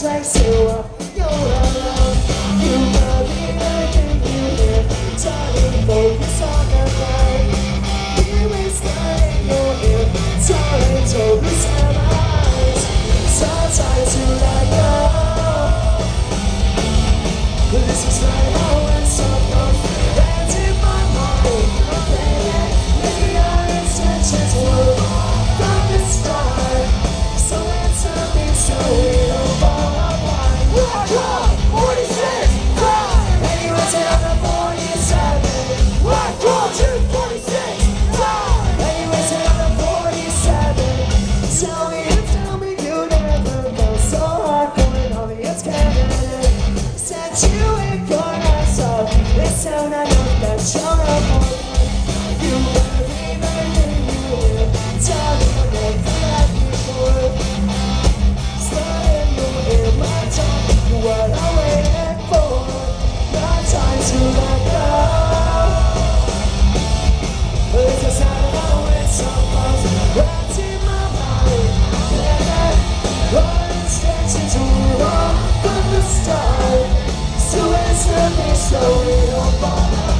Like you are, you're alone. You are the only you live. Turning focus on the light. Here is light your ear. Turning focus on my eyes. Sometimes you let go. This is my own song. That's in my mind. I'm playing. Maybe our intentions were from the start. So let's not be so weird. From the start, so it's a bit so we don't bother.